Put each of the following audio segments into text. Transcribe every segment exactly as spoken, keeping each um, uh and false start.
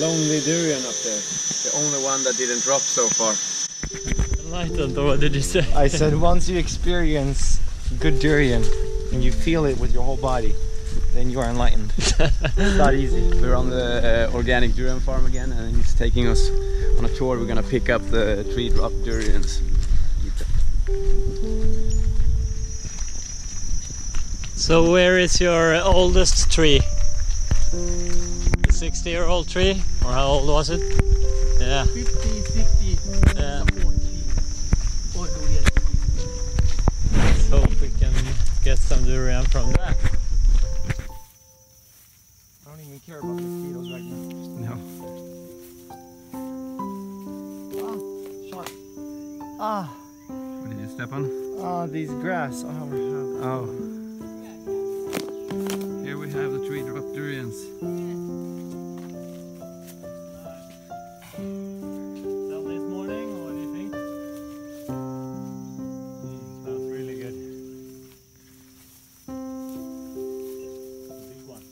lonely durian up there. The only one that didn't drop so far. Enlightened, or what did you say? I said once you experience good durian and you feel it with your whole body, then you are enlightened. It's not easy. We're on the uh, organic durian farm again, and he's taking us on a tour. We're gonna pick up the three drop durians. Eat them. So where is your oldest tree? The sixty year old tree? Or how old was it? Yeah. fifty, sixty. Yeah. Let's hope we can get some durian from that. I don't even care about mosquitoes right now. No. Ah, shot. Ah. What did you step on? Oh, these grass. Oh. Oh. Here we have the three drop durians. Sell this morning, or what do you think? Mm, smells really good. Big one.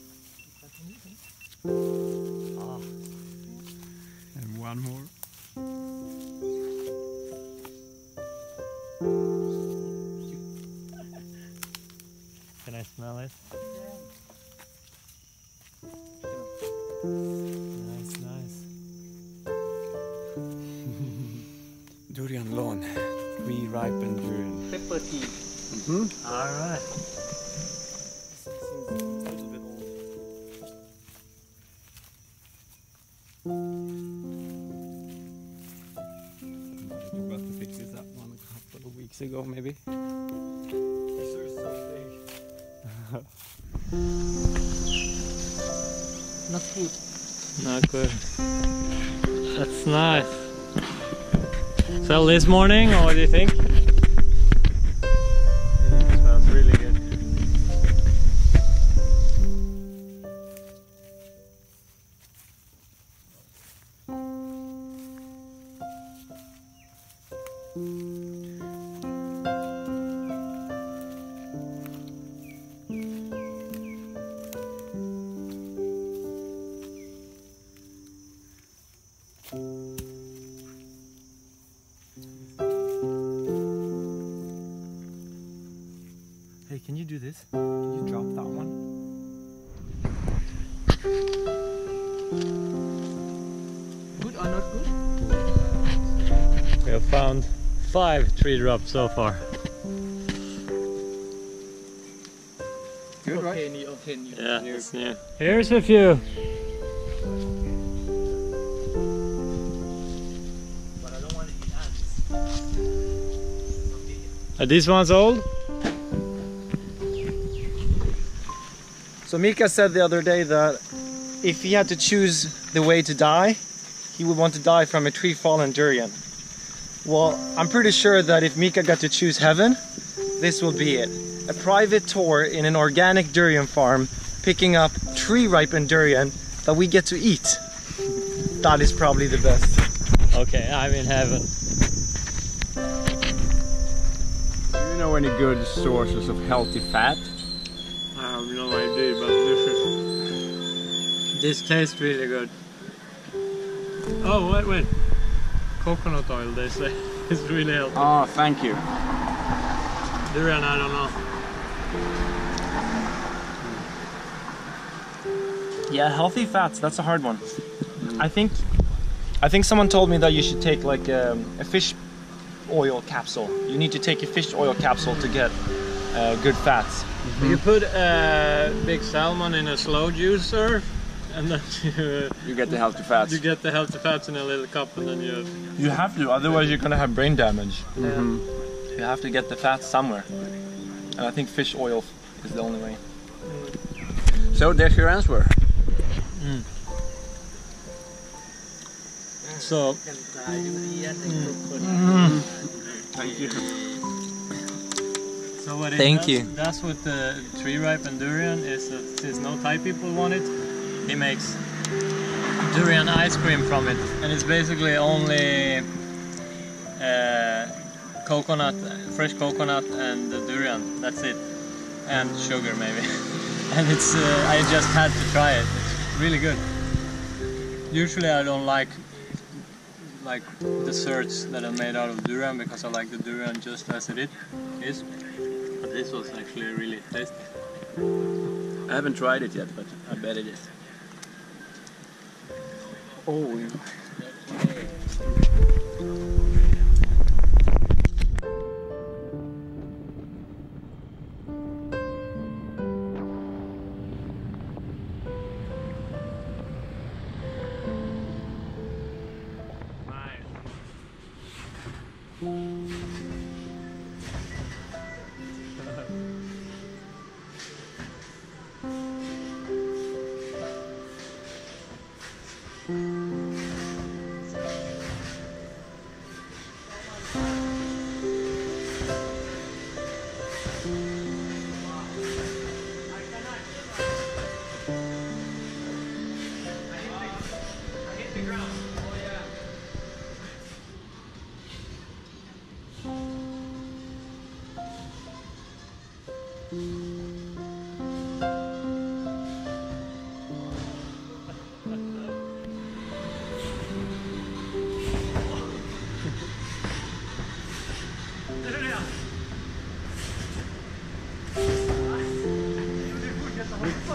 Ah. And one more. Can I smell it? Yeah. Nice, nice. Durian lawn. Re-ripened durian. Pepper tea. Mm-hmm. Alright. Ago, maybe. These are so big. Not good. Not good. That's nice. Sell this morning, or what do you think? It smells really good. Hey, can you do this? Can you drop that one? Good or not good? We have found five tree drops so far. Good, right? Okay, okay, new. Yeah, new. It's new. Here's a few. But I don't want to eat ants. Are these ones old? So Mika said the other day that if he had to choose the way to die, he would want to die from a tree fallen durian. Well, I'm pretty sure that if Mika got to choose heaven, this will be it. A private tour in an organic durian farm, picking up tree ripened durian that we get to eat. That is probably the best. Okay, I'm in heaven. Do you know any good sources of healthy fat? I have no idea, but this is... This tastes really good. Oh, wait, wait. Coconut oil, they say. It's really healthy. Oh, thank you. Durian, I don't know. Yeah, healthy fats, that's a hard one. Mm. I think... I think someone told me that you should take like um, a fish oil capsule. You need to take a fish oil capsule to get uh, good fats. Mm-hmm. You put a uh, big salmon in a slow juicer, and then you, uh, you get the healthy fats. You get the healthy fats in a little cup, and then you... You have to, otherwise you're gonna have brain damage. Mm-hmm. You have to get the fats somewhere. And I think fish oil is the only way. Mm. So there's your answer. Mm. So... Mm. Thank you. So what it Thank does, you. That's what the tree ripened durian is. That since no Thai people want it, he makes durian ice cream from it, and it's basically only uh, coconut, fresh coconut, and the durian. That's it, and sugar maybe. And it's uh, I just had to try it. It's really good. Usually I don't like like desserts that are made out of durian because I like the durian just as it is. But this was actually really tasty. I haven't tried it yet, but I bet it is. Oh yeah.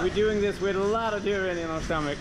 We're doing this with a lot of durian in our stomach.